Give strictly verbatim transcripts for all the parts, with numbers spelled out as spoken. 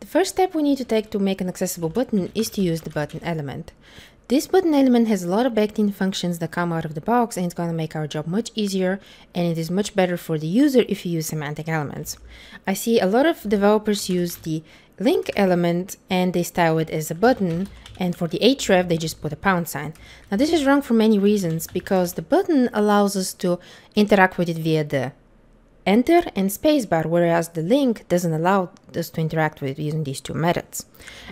The first step we need to take to make an accessible button is to use the button element. This button element has a lot of backed-in functions that come out of the box, and it's going to make our job much easier, and it is much better for the user if you use semantic elements. I see a lot of developers use the link element and they style it as a button, and for the href they just put a pound sign. Now this is wrong for many reasons, because the button allows us to interact with it via the enter and spacebar, whereas the link doesn't allow us to interact with it using these two methods.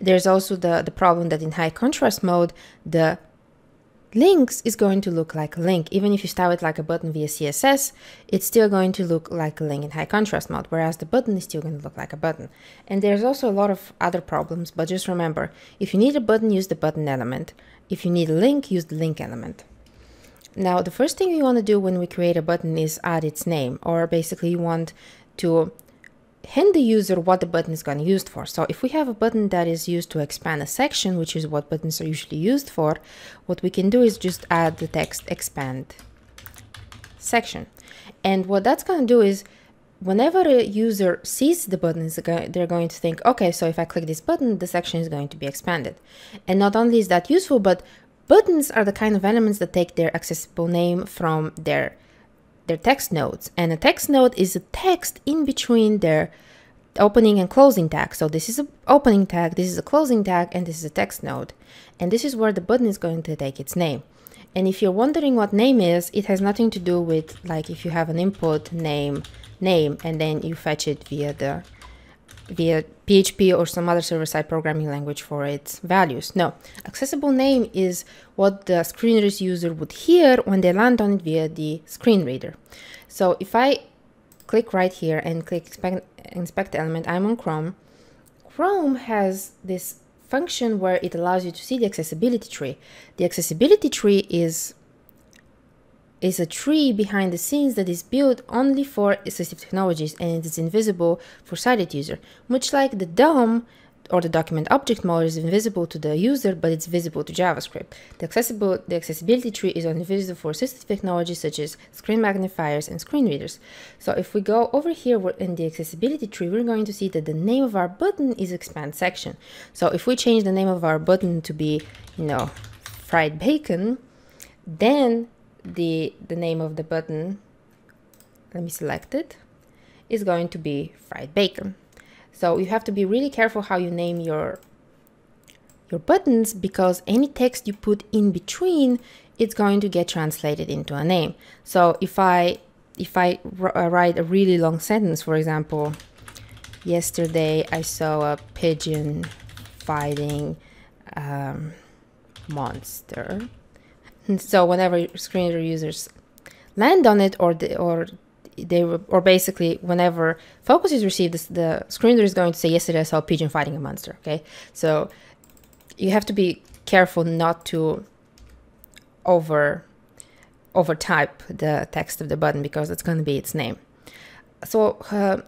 There's also the, the problem that in high contrast mode, the links is going to look like a link. Even if you style it like a button via C S S, it's still going to look like a link in high contrast mode, whereas the button is still going to look like a button. And there's also a lot of other problems, but just remember, if you need a button, use the button element. If you need a link, use the link element. Now, the first thing we want to do when we create a button is add its name, or basically you want to hint the user what the button is going to be used for. So if we have a button that is used to expand a section, which is what buttons are usually used for, what we can do is just add the text expand section. And what that's going to do is, whenever a user sees the buttons, they're going to think, okay, so if I click this button, the section is going to be expanded. And not only is that useful, but buttons are the kind of elements that take their accessible name from their, their text nodes. And a text node is a text in between their opening and closing tag. So this is an opening tag, this is a closing tag, and this is a text node. And this is where the button is going to take its name. And if you're wondering what name is, it has nothing to do with, like, if you have an input name, name, and then you fetch it via the via P H P or some other server-side programming language for its values. No, accessible name is what the screen reader's user would hear when they land on it via the screen reader. So if I click right here and click inspect, inspect element, I'm on Chrome. Chrome has this function where it allows you to see the accessibility tree. The accessibility tree is is a tree behind the scenes that is built only for assistive technologies, and it is invisible for sighted user. Much like the D O M or the document object model is invisible to the user, but it's visible to JavaScript. The, accessible, the accessibility tree is only visible for assistive technologies such as screen magnifiers and screen readers. So if we go over here in the accessibility tree, we're going to see that the name of our button is expand section. So if we change the name of our button to be, you know, fried bacon, then the the name of the button, let me select it, is going to be fried bacon. So you have to be really careful how you name your your buttons, because any text you put in between, it's going to get translated into a name. So if I if I write a really long sentence, for example, yesterday I saw a pigeon fighting um, monster. So whenever screen reader users land on it, or the, or they were, or basically whenever focus is received, the, the screen reader is going to say, "Yesterday I saw a pigeon fighting a monster." Okay, so you have to be careful not to over overtype the text of the button, because that's going to be its name. So uh,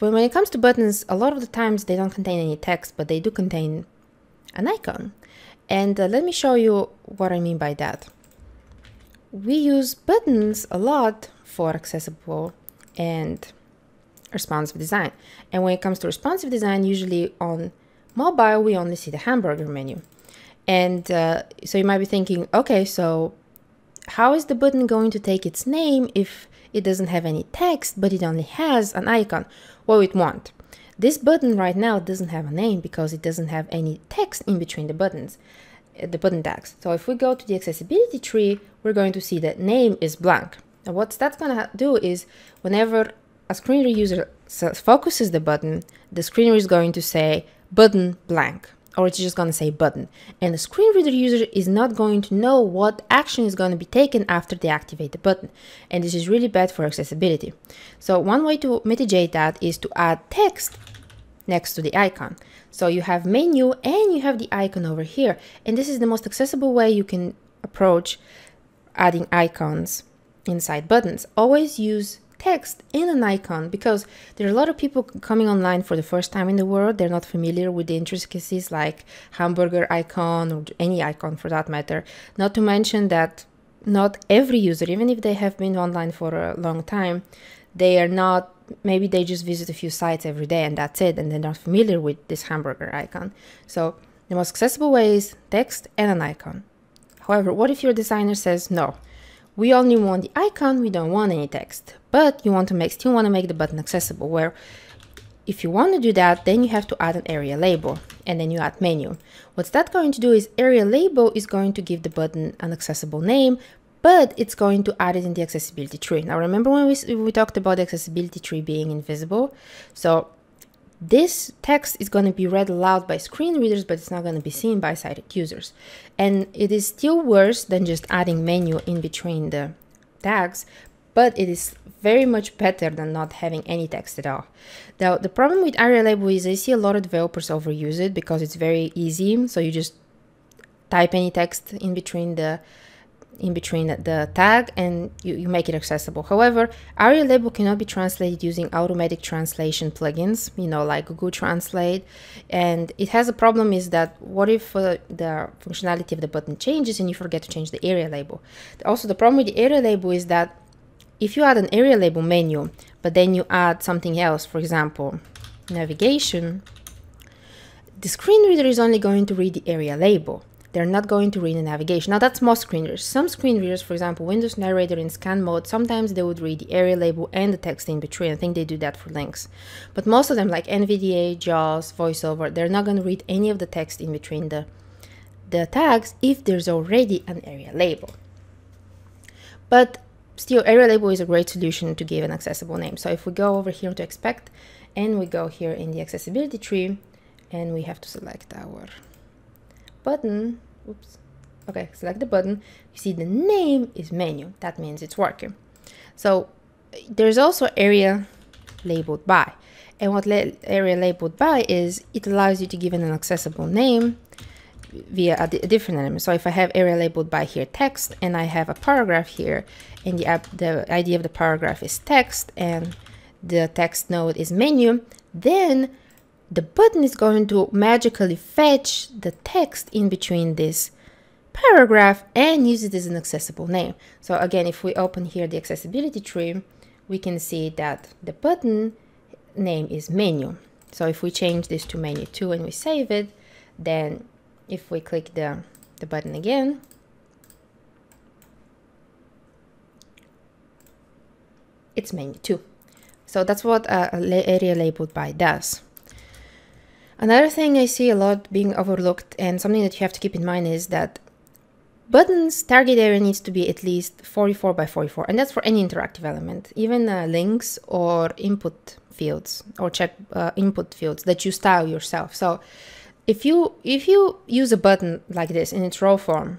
when it comes to buttons, a lot of the times they don't contain any text, but they do contain an icon. And uh, let me show you what I mean by that. We use buttons a lot for accessible and responsive design. And when it comes to responsive design, usually on mobile, we only see the hamburger menu. And uh, so you might be thinking, okay, so how is the button going to take its name if it doesn't have any text, but it only has an icon? Well, it won't. This button right now doesn't have a name because it doesn't have any text in between the buttons, the button tags. So if we go to the accessibility tree, we're going to see that name is blank. And what that's going to do is, whenever a screen reader user focuses the button, the screen reader is going to say button blank, or it's just going to say button. And the screen reader user is not going to know what action is going to be taken after they activate the button. And this is really bad for accessibility. So one way to mitigate that is to add text next to the icon. So you have menu and you have the icon over here. And this is the most accessible way you can approach adding icons inside buttons. Always use text in an icon, because there are a lot of people coming online for the first time in the world. They're not familiar with the intricacies like hamburger icon or any icon for that matter. Not to mention that not every user, even if they have been online for a long time, they are not maybe they just visit a few sites every day and that's it, and they're not familiar with this hamburger icon. So the most accessible way is text and an icon. However, what if your designer says, no, we only want the icon, we don't want any text, but you want to make, still want to make the button accessible, where if you want to do that, then you have to add an area label and then you add menu. What's that going to do is area label is going to give the button an accessible name, but it's going to add it in the accessibility tree. Now, remember when we, we talked about the accessibility tree being invisible? So this text is going to be read aloud by screen readers, but it's not going to be seen by sighted users. And it is still worse than just adding menu in between the tags, but it is very much better than not having any text at all. Now, the problem with aria-label is I see a lot of developers overuse it because it's very easy. So you just type any text in between the in between the tag and you, you make it accessible. However, aria-label cannot be translated using automatic translation plugins, you know, like Google Translate. And it has a problem is that what if uh, the functionality of the button changes and you forget to change the aria-label? Also, the problem with the aria-label is that if you add an aria-label menu, but then you add something else, for example, navigation, the screen reader is only going to read the aria-label. They're not going to read the navigation. Now, that's most screen readers. Some screen readers, for example, Windows Narrator in scan mode, sometimes they would read the area label and the text in between. I think they do that for links. But most of them, like N V D A, JAWS, VoiceOver, they're not going to read any of the text in between the, the tags if there's already an area label. But still, area label is a great solution to give an accessible name. So if we go over here to expect, and we go here in the accessibility tree, and we have to select our button, oops, okay, select the button, you see the name is menu, that means it's working. So there's also area labeled by, and what area labeled by is it allows you to give it an accessible name via a, a different element. So if I have area labeled by here text, and I have a paragraph here, and the, the I D of the paragraph is text, and the text node is menu, then the button is going to magically fetch the text in between this paragraph and use it as an accessible name. So again, if we open here the accessibility tree, we can see that the button name is menu. So if we change this to menu two and we save it, then if we click the, the button again, it's menu two. So that's what uh, area labeled by does. Another thing I see a lot being overlooked and something that you have to keep in mind is that buttons target area needs to be at least forty-four by forty-four, and that's for any interactive element, even uh, links or input fields or check uh, input fields that you style yourself. So if you if you use a button like this in its raw form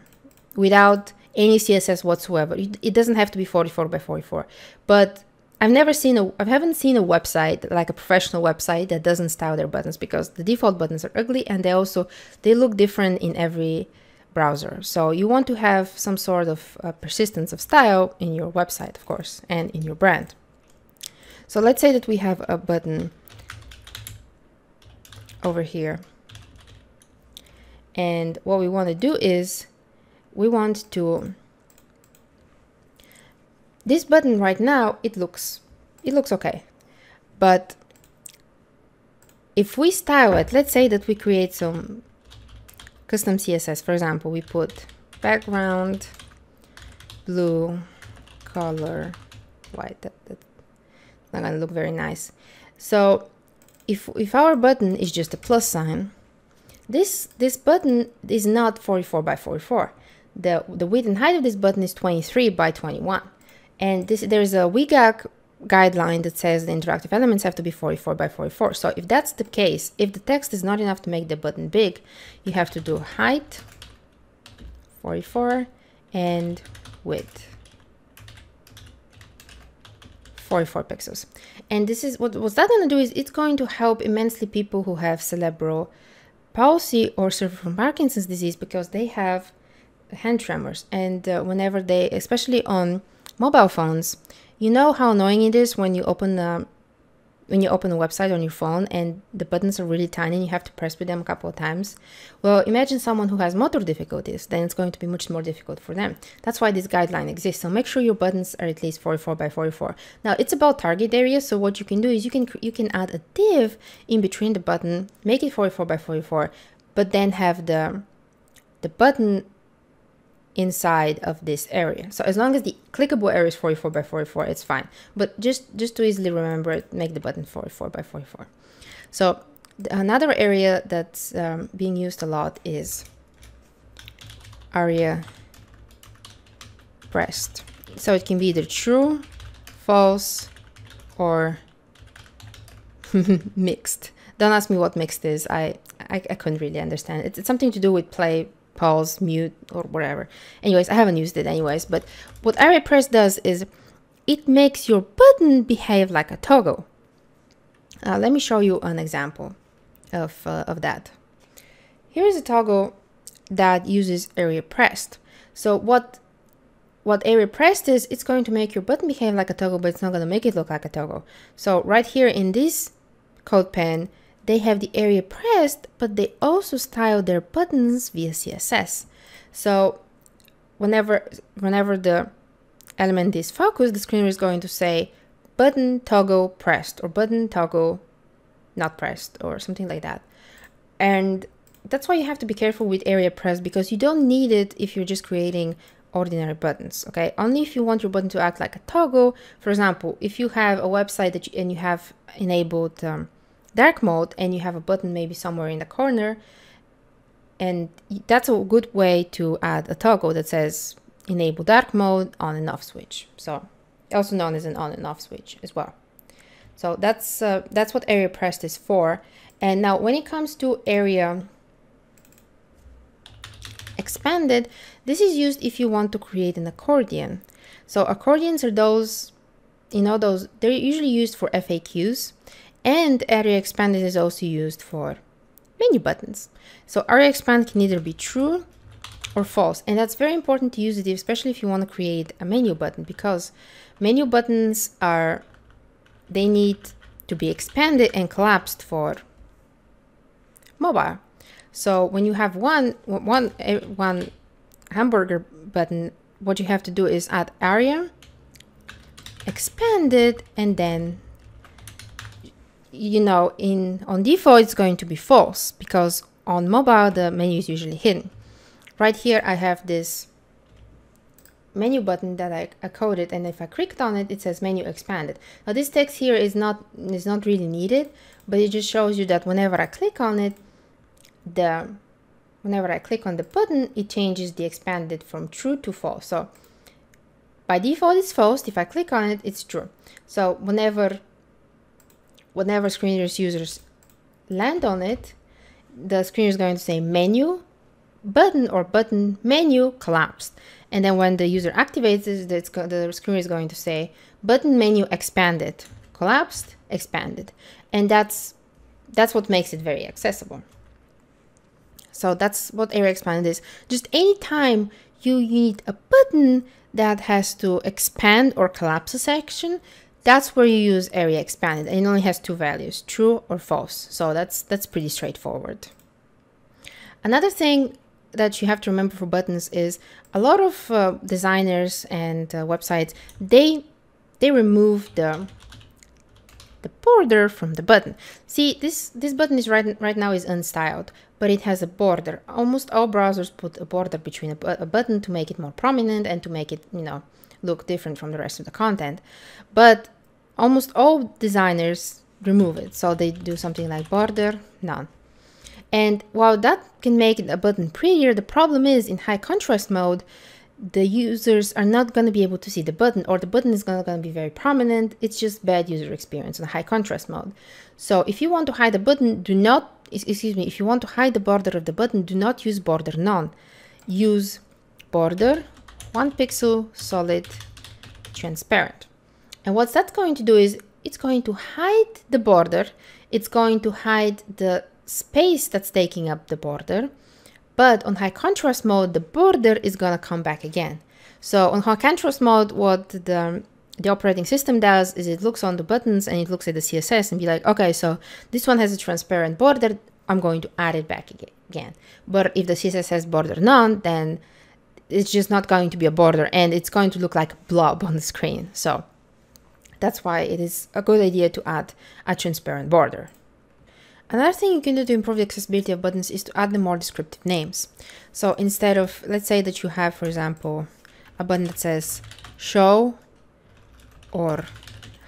without any C S S whatsoever, it doesn't have to be forty-four by forty-four, but I've never seen a, I haven't seen a website, like a professional website, that doesn't style their buttons, because the default buttons are ugly and they also, they look different in every browser. So you want to have some sort of uh, persistence of style in your website, of course, and in your brand. So let's say that we have a button over here. And what we want to do is we want to this button right now, it looks, it looks okay. But if we style it, let's say that we create some custom C S S. For example, we put background, blue, color, white. That, that's not gonna look very nice. So if, if our button is just a plus sign, this, this button is not forty-four by forty-four. The, the width and height of this button is twenty-three by twenty-one. And this, there's a W C A G guideline that says the interactive elements have to be forty-four by forty-four. So if that's the case, if the text is not enough to make the button big, you have to do height forty-four and width forty-four pixels. And this is what, what that's going to do is it's going to help immensely people who have cerebral palsy or suffer from Parkinson's disease, because they have hand tremors. And uh, whenever they, especially on mobile phones, you know how annoying it is when you open a when you open a website on your phone and the buttons are really tiny and you have to press with them a couple of times. Well, imagine someone who has motor difficulties, then it's going to be much more difficult for them. That's why this guideline exists. So make sure your buttons are at least forty-four by forty-four. Now it's about target area. So what you can do is you can, you can add a div in between the button, make it forty-four by forty-four, but then have the, the button inside of this area. So as long as the clickable area is forty-four by forty-four, it's fine. But just, just to easily remember it, make the button forty-four by forty-four. So another area that's um, being used a lot is aria-pressed. So it can be either true, false, or mixed. Don't ask me what mixed is. I, I, I couldn't really understand. It's, it's something to do with play, pause, mute, or whatever. Anyways, I haven't used it anyways, but what aria-pressed does is it makes your button behave like a toggle. Uh, let me show you an example of, uh, of that. Here is a toggle that uses aria-pressed. So what, what aria-pressed is, it's going to make your button behave like a toggle, but it's not going to make it look like a toggle. So right here in this code pen, they have the aria-pressed, but they also style their buttons via C S S. So whenever, whenever the element is focused, the screener is going to say button toggle pressed or button toggle not pressed or something like that. And that's why you have to be careful with aria-pressed, because you don't need it if you're just creating ordinary buttons, okay? Only if you want your button to act like a toggle. For example, if you have a website that you, and you have enabled um, dark mode and you have a button maybe somewhere in the corner, and that's a good way to add a toggle that says enable dark mode on and off switch, so also known as an on and off switch as well. So that's uh, that's what aria-pressed is for. And now when it comes to aria-expanded, this is used if you want to create an accordion. So accordions are those, you know, those they're usually used for F A Qs. And aria-expanded is also used for menu buttons. So aria-expanded can either be true or false. And that's very important to use it, especially if you want to create a menu button, because menu buttons are, they need to be expanded and collapsed for mobile. So when you have one, one, one hamburger button, what you have to do is add aria-expanded, and then you know, in on default, it's going to be false because on mobile, the menu is usually hidden. Right here, I have this menu button that I, I coded, and if I clicked on it, it says menu expanded. Now, this text here is not, is not really needed, but it just shows you that whenever I click on it, the whenever I click on the button, it changes the expanded from true to false. So by default, it's false. If I click on it, it's true. So whenever Whenever screeners users land on it, the screener is going to say menu button or button menu collapsed. And then when the user activates it, the screener is going to say button menu expanded, collapsed, expanded. And that's that's what makes it very accessible. So that's what aria-expanded is. Just any time you, you need a button that has to expand or collapse a section, that's where you use aria-expanded, and it only has two values, true or false. So that's that's pretty straightforward. Another thing that you have to remember for buttons is a lot of uh, designers and uh, websites, they they remove the the border from the button. See, this this button is right right now is unstyled, but it has a border. Almost all browsers put a border between a, a button to make it more prominent and to make it, you know, look different from the rest of the content. But almost all designers remove it. So they do something like border, none. And while that can make a button prettier, the problem is in high contrast mode, the users are not going to be able to see the button, or the button is not going to be very prominent. It's just bad user experience in high contrast mode. So if you want to hide the button, do not, excuse me, if you want to hide the border of the button, do not use border none. Use border one pixel, solid, transparent. And what that's going to do is it's going to hide the border. It's going to hide the space that's taking up the border. But on high contrast mode, the border is going to come back again. So on high contrast mode, what the the operating system does is it looks on the buttons and it looks at the C S S and be like, okay, so this one has a transparent border, I'm going to add it back again. But if the C S S has border none, then it's just not going to be a border and it's going to look like a blob on the screen. So that's why it is a good idea to add a transparent border. Another thing you can do to improve the accessibility of buttons is to add them more descriptive names. So instead of, let's say that you have, for example, a button that says show or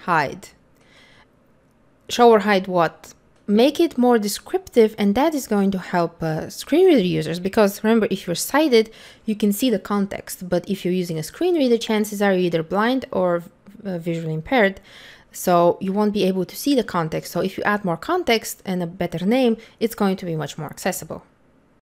hide. Show or hide what? Make it more descriptive, and that is going to help uh, screen reader users, because remember, if you're sighted, you can see the context, but if you're using a screen reader, chances are you're either blind or uh, visually impaired, so you won't be able to see the context. So if you add more context and a better name, it's going to be much more accessible.